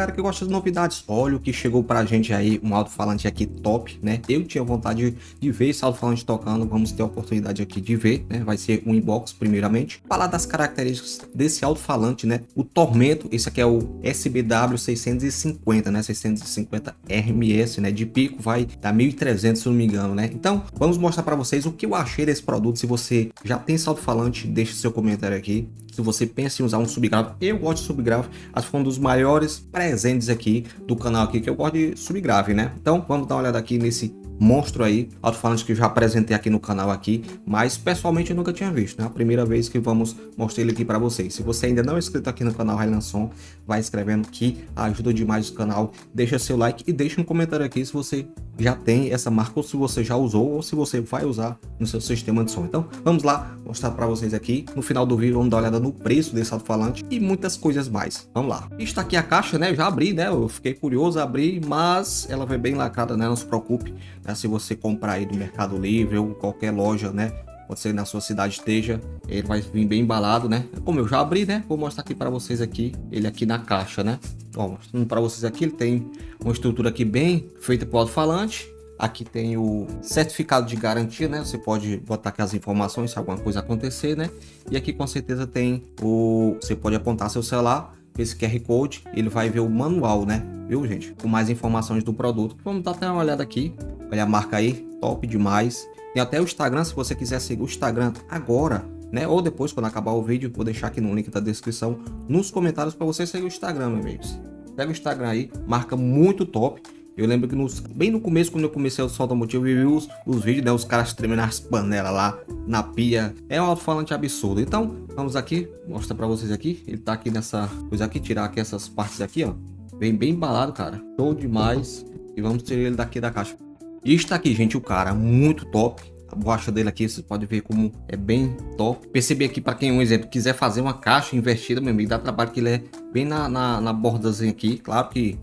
galera que gosta de novidades, olha o que chegou pra gente aí, um alto-falante aqui top, né? Eu tinha vontade de ver esse alto-falante tocando, vamos ter a oportunidade aqui de ver, né? Vai ser um inbox primeiramente. Falar das características desse alto-falante, né? O Tormento, esse aqui é o SBW 650, né? 650 RMS, né? De pico vai dar 1.300, se não me engano, né? Então, vamos mostrar pra vocês o que eu achei desse produto. Se você já tem esse alto-falante, deixa seu comentário aqui. Se você pensa em usar um subgráfico, eu gosto de subgráfico, acho que foi um dos maiores presentes aqui do canal aqui, que eu gosto de subgráfico, né? Então vamos dar uma olhada aqui nesse monstro aí, alto-falante que eu já apresentei aqui no canal aqui, mas pessoalmente eu nunca tinha visto, né? A primeira vez que vamos mostrar ele aqui para vocês. Se você ainda não é inscrito aqui no canal Raylan Som, vai escrevendo que ajuda demais o canal, deixa seu like e deixa um comentário aqui se você já tem essa marca ou se você já usou ou se você vai usar no seu sistema de som. Então vamos lá, mostrar para vocês aqui. No final do vídeo vamos dar uma olhada no preço desse alto-falante e muitas coisas mais. Vamos lá. Está aqui a caixa, né? Eu já abri, né? Eu fiquei curioso, abri, mas ela veio bem lacrada, né? Não se preocupe, né? Se você comprar aí do Mercado Livre ou qualquer loja, né? Pode ser na sua cidade esteja, ele vai vir bem embalado, né? Como eu já abri, né? Vou mostrar aqui para vocês aqui, ele aqui na caixa, né? Ó, mostrando para vocês aqui, ele tem uma estrutura aqui bem feita para o alto-falante. Aqui tem o certificado de garantia, né? Você pode botar aqui as informações se alguma coisa acontecer, né? E aqui com certeza tem o... Você pode apontar seu celular, esse QR Code, ele vai ver o manual, né? Viu, gente? Com mais informações do produto. Vamos dar até uma olhada aqui. Olha a marca aí, top demais. Tem até o Instagram, se você quiser seguir o Instagram agora, né? Ou depois, quando acabar o vídeo, vou deixar aqui no link da descrição, nos comentários, para você seguir o Instagram, meus amigos. Pega o Instagram aí, marca muito top. Eu lembro que bem no começo, quando eu comecei o som automotivo, eu vi os vídeos, né? Os caras tremendo as panelas lá na pia. É um alto-falante absurdo. Então, vamos aqui, mostrar pra vocês aqui. Ele tá aqui nessa coisa aqui, tirar aqui essas partes aqui, ó. Vem bem embalado, cara. Show demais. E vamos tirar ele daqui da caixa. E está aqui, gente, o cara. Muito top. A borracha dele aqui, vocês podem ver como é bem top. Percebi aqui, para quem, um exemplo, quiser fazer uma caixa invertida, meu amigo, dá trabalho, que ele é bem na bordazinha aqui. Claro que...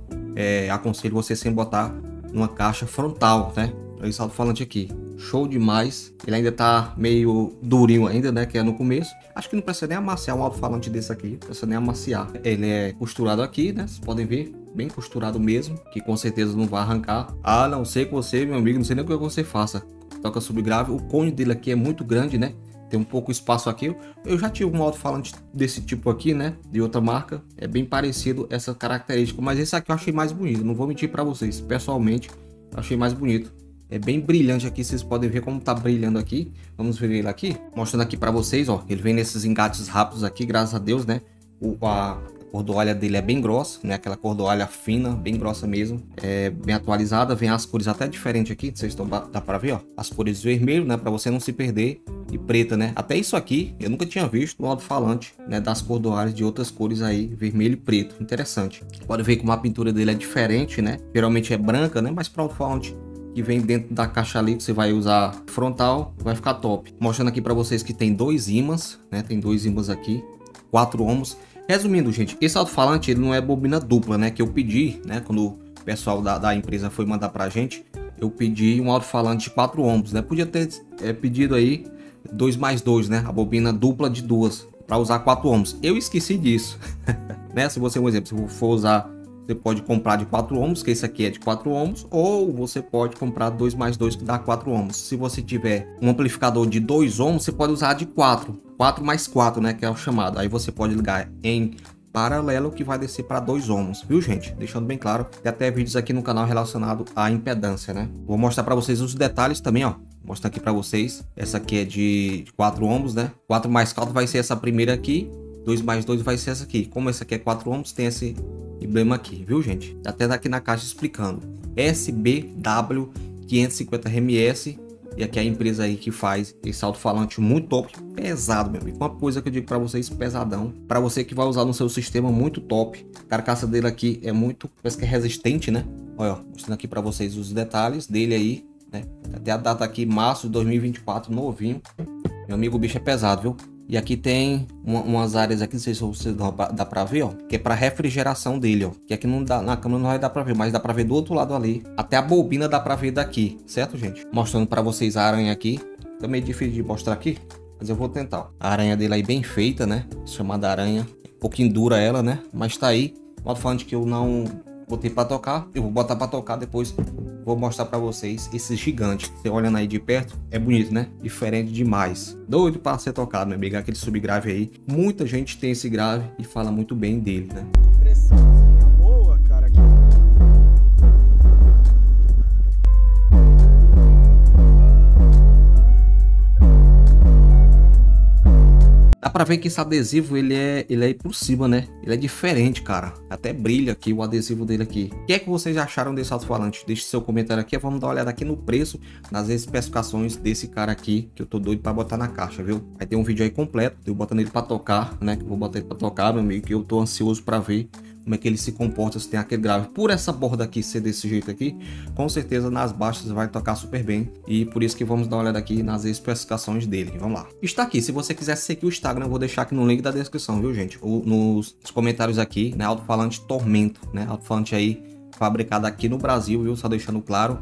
aconselho você sem botar numa caixa frontal, né? Olha esse alto-falante aqui, show demais. Ele ainda tá meio durinho ainda, né? Que é no começo. Acho que não precisa nem amaciar um alto-falante desse aqui, não precisa nem amaciar. Ele é costurado aqui, né? Vocês podem ver, bem costurado mesmo, que com certeza não vai arrancar. Ah, não sei que você, meu amigo, não sei nem o que você faça. Toca subgrave, o cone dele aqui é muito grande, né? Tem um pouco espaço aqui. Eu já tive um alto-falante desse tipo aqui, né? De outra marca. É bem parecido essa característica. Mas esse aqui eu achei mais bonito. Não vou mentir para vocês. Pessoalmente, eu achei mais bonito. É bem brilhante aqui. Vocês podem ver como tá brilhando aqui. Vamos ver ele aqui. Mostrando aqui para vocês, ó. Ele vem nesses engates rápidos aqui, graças a Deus, né? A cordoalha dele é bem grossa, né? Aquela cordoalha fina, bem grossa mesmo. É bem atualizada. Vem as cores até diferentes aqui. Vocês estão... Dá para ver, ó. As cores vermelho, né? Para você não se perder. E preta, né? Até isso aqui eu nunca tinha visto no alto-falante, né? Das cordoalhas de outras cores aí, vermelho e preto. Interessante. Pode ver como a pintura dele é diferente, né? Geralmente é branca, né? Mas para o alto-falante que vem dentro da caixa ali, que você vai usar frontal, vai ficar top. Mostrando aqui para vocês que tem dois ímãs, né? Tem dois ímãs aqui, 4 ohms. Resumindo, gente, esse alto-falante ele não é bobina dupla, né? Que eu pedi, né? Quando o pessoal da empresa foi mandar pra gente, eu pedi um alto-falante de 4 ohms, né? Podia ter pedido aí 2 mais 2, né? A bobina dupla de 2 para usar 4 ohms. Eu esqueci disso, né? Se você, um exemplo, se for usar, você pode comprar de 4 ohms, que esse aqui é de 4 ohms, ou você pode comprar 2 mais 2, que dá 4 ohms. Se você tiver um amplificador de 2 ohms, você pode usar de 4 mais 4, né? Que é o chamado. Aí você pode ligar em paralelo, que vai descer para 2 ohms, viu, gente? Deixando bem claro, tem até vídeos aqui no canal relacionado à impedância, né? Vou mostrar para vocês os detalhes também, ó. Mostrar aqui para vocês. Essa aqui é de 4 ohms, né? 4 mais 4 vai ser essa primeira aqui. 2 mais 2 vai ser essa aqui. Como essa aqui é 4 ohms, tem esse emblema aqui, viu, gente? Até tá aqui na caixa explicando. SBW 550 RMS. E aqui é a empresa aí que faz esse alto-falante muito top, pesado, meu amigo. Uma coisa que eu digo para vocês, pesadão. Para você que vai usar no seu sistema, muito top. A carcaça dele aqui é muito, parece que é resistente, né? Olha, ó, mostrando aqui para vocês os detalhes dele aí, né? Até a data aqui, março de 2024, novinho. Meu amigo, o bicho é pesado, viu? E aqui tem umas áreas aqui, não sei se vocês dá pra ver, ó. Que é pra refrigeração dele, ó. Que aqui não dá, na câmera não vai dar pra ver, mas dá pra ver do outro lado ali. Até a bobina dá pra ver daqui, certo, gente? Mostrando pra vocês a aranha aqui. Fica meio difícil de mostrar aqui, mas eu vou tentar, ó. A aranha dele aí bem feita, né? Chamada aranha. Um pouquinho dura ela, né? Mas tá aí. alto-falante que eu não botei para tocar. Eu vou botar para tocar, depois vou mostrar para vocês esse gigante. Você olhando aí de perto, é bonito, né? Diferente demais. Doido para ser tocado, meu amigo. Aquele subgrave aí. Muita gente tem esse grave e fala muito bem dele, né? Dá pra ver que esse adesivo, ele é por cima, né? Ele é diferente, cara. Até brilha aqui o adesivo dele aqui. O que é que vocês acharam desse alto-falante? Deixe seu comentário aqui. Vamos dar uma olhada aqui no preço, nas especificações desse cara aqui, que eu tô doido pra botar na caixa, viu? Vai ter um vídeo aí completo, eu botando ele pra tocar, né? Que eu vou botar ele pra tocar, meu amigo, que eu tô ansioso pra ver como é que ele se comporta, se tem aquele grave. Por essa borda aqui ser desse jeito aqui, com certeza nas baixas vai tocar super bem. E por isso que vamos dar uma olhada aqui nas especificações dele. Vamos lá. Está aqui, se você quiser seguir o Instagram, eu vou deixar aqui no link da descrição, viu, gente? Ou nos comentários aqui, né? Alto-falante Tormento, né? Alto-falante aí fabricado aqui no Brasil, viu? Só deixando claro.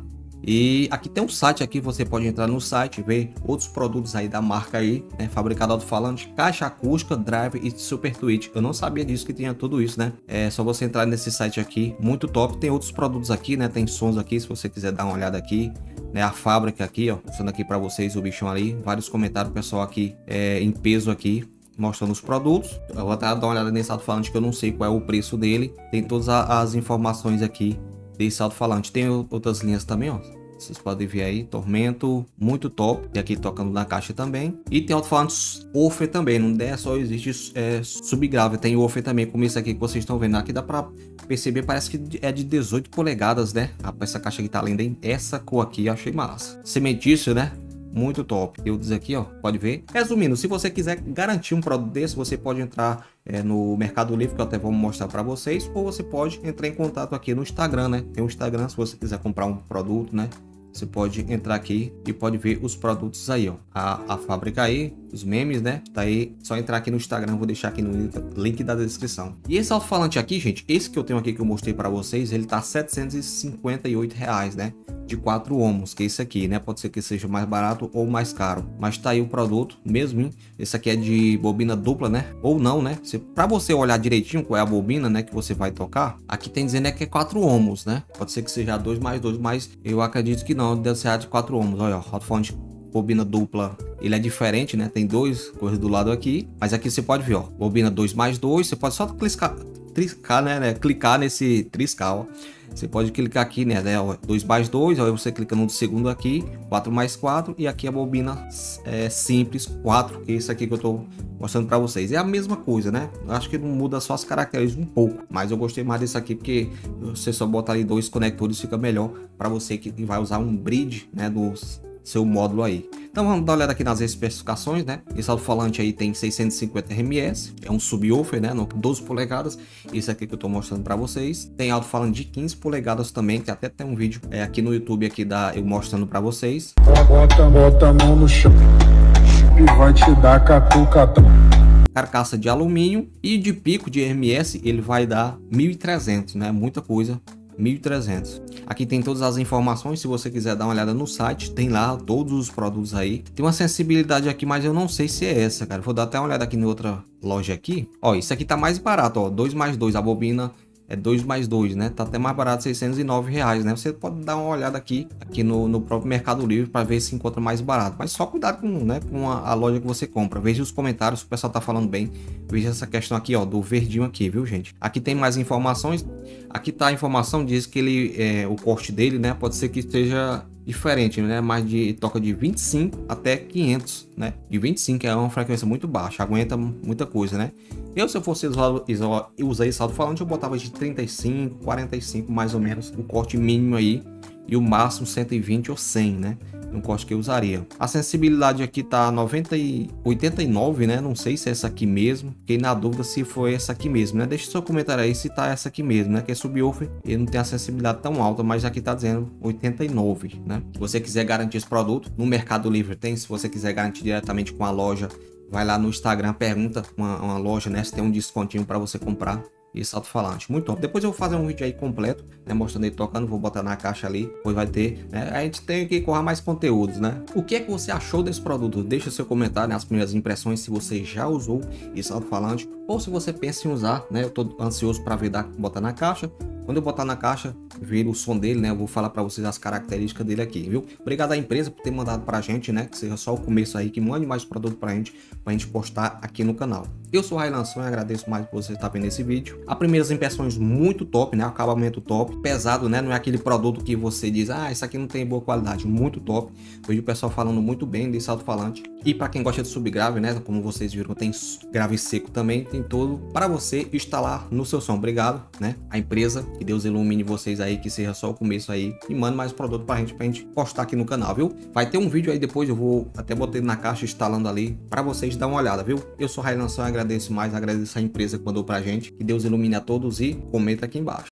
E aqui tem um site aqui, você pode entrar no site, ver outros produtos aí da marca aí, né? Fabricado alto-falante, caixa acústica, drive e super tweet. Eu não sabia disso que tinha tudo isso, né? É só você entrar nesse site aqui, muito top. Tem outros produtos aqui, né? Tem sons aqui, se você quiser dar uma olhada aqui, né? A fábrica aqui, ó, mostrando aqui para vocês o bichão ali. Vários comentários, pessoal aqui em peso aqui, mostrando os produtos. Eu vou até dar uma olhada nesse alto-falante que eu não sei qual é o preço dele. Tem todas as informações aqui desse alto-falante. Tem outras linhas também, ó. Vocês podem ver aí, Tormento, muito top. E aqui tocando na caixa também. E tem alto-falantes offer também, não é só existe subgrave, tem offer também, como esse aqui que vocês estão vendo. Aqui dá pra perceber, parece que é de 18 polegadas, né? Rapaz, essa caixa aqui tá linda, hein? Essa cor aqui eu achei massa. Cementício, né? Muito top. Eu diz aqui, ó, pode ver. Resumindo, se você quiser garantir um produto desse, você pode entrar no Mercado Livre, que eu até vou mostrar para vocês, ou você pode entrar em contato aqui no Instagram, né? Tem um Instagram, se você quiser comprar um produto, né? Você pode entrar aqui e pode ver os produtos aí, ó. A fábrica aí, os memes, né? Tá aí, só entrar aqui no Instagram, vou deixar aqui no link da descrição. E esse alto-falante aqui, gente, esse que eu tenho aqui que eu mostrei para vocês, ele tá R$ 758, né? De 4 ohms, que é esse aqui, né? Pode ser que seja mais barato ou mais caro, mas tá aí o produto mesmo, hein? Esse aqui é de bobina dupla, né? Ou não, né? Para você olhar direitinho qual é a bobina, né? Que você vai tocar, aqui tem dizendo que é 4 ohms, né? Pode ser que seja 2 mais 2, mas eu acredito que não, deve ser de 4 ohms. Olha, ó, alto-falante bobina dupla, ele é diferente, né? Tem dois coisas do lado aqui, mas aqui você pode ver, ó, bobina 2 mais 2, você pode só clicar, né? Clicar nesse triscal. Você pode clicar aqui, né? 2 mais 2, aí você clica no segundo aqui, 4 mais 4, e aqui a bobina simples 4, que é isso aqui que eu tô mostrando para vocês. É a mesma coisa, né? Acho que não muda só as características um pouco, mas eu gostei mais desse aqui, porque você só botar ali dois conectores, fica melhor para você que vai usar um bridge, né? Do seu módulo aí. Então vamos dar uma olhada aqui nas especificações, né? Esse alto-falante aí tem 650 RMS, é um subwoofer, né? 12 polegadas, esse aqui que eu tô mostrando para vocês. Tem alto-falante de 15 polegadas também, que até tem um vídeo aqui no YouTube aqui eu mostrando para vocês. Bota a mão no chão e vai te dar catucatão. Carcaça de alumínio e de pico de RMS, ele vai dar 1.300, né? Muita coisa. 1.300. Aqui tem todas as informações, se você quiser dar uma olhada no site, tem lá todos os produtos aí. Tem uma sensibilidade aqui, mas eu não sei se é essa, cara. Vou dar até uma olhada aqui em outra loja aqui. Ó, isso aqui tá mais barato, ó, 2 mais 2, a bobina é 2 mais 2, né? Tá até mais barato, R$ 609, né? Você pode dar uma olhada aqui no próprio Mercado Livre para ver se encontra mais barato. Mas só cuidado com, né, com a loja que você compra. Veja os comentários, o pessoal tá falando bem. Veja essa questão aqui, ó, do verdinho aqui, viu, gente? Aqui tem mais informações. Aqui tá a informação, diz que ele o corte dele, né? Pode ser que esteja diferente, né? Mais de toca de 25 até 500, né? De 25 é uma frequência muito baixa, aguenta muita coisa, né? Eu, se eu fosse usar esse alto-falante, eu botava de 35, 45, mais ou menos, o corte mínimo aí, e o máximo 120 ou 100, né? Um corte que eu usaria. A sensibilidade aqui tá 90 e 89, né? Não sei se é essa aqui mesmo. Fiquei na dúvida se foi essa aqui mesmo, né? Deixa seu comentário aí se tá essa aqui mesmo, né? Que é subwoofer e não tem a sensibilidade tão alta, mas aqui tá dizendo 89, né? Se você quiser garantir esse produto, no Mercado Livre tem. Se você quiser garantir diretamente com a loja, vai lá no Instagram, pergunta uma loja, né? Se tem um descontinho para você comprar. e salto falante. Muito top. Depois eu vou fazer um vídeo aí completo, né, mostrando ele tocando, vou botar na caixa ali, depois vai ter, né? A gente tem que correr mais conteúdos, né? O que é que você achou desse produto? Deixa seu comentário, né, as primeiras impressões, se você já usou esse alto falante ou se você pensa em usar, né? Eu tô ansioso para ver, botar na caixa. Quando eu botar na caixa, ver o som dele, né? Eu vou falar para vocês as características dele aqui, viu? Obrigado à empresa por ter mandado pra gente, né? Que seja só o começo aí, que mande mais produto pra gente postar aqui no canal. Eu sou o Raylan Som e agradeço mais por você estar vendo esse vídeo. As primeiras impressões muito top, né? Acabamento top, pesado, né? Não é aquele produto que você diz, ah, isso aqui não tem boa qualidade. Muito top. Vejo o pessoal falando muito bem desse alto-falante. E para quem gosta de subgrave, né? Como vocês viram, tem grave seco também, tem todo para você instalar no seu som. Obrigado, né? A empresa, que Deus ilumine vocês aí, que seja só o começo aí, e manda mais produto pra gente postar aqui no canal, viu? Vai ter um vídeo aí depois, eu vou até botar na caixa instalando ali para vocês dar uma olhada, viu? Eu sou Raylan Som, agradeço mais, agradeço a empresa que mandou pra gente, que Deus ilumine a todos e comenta aqui embaixo.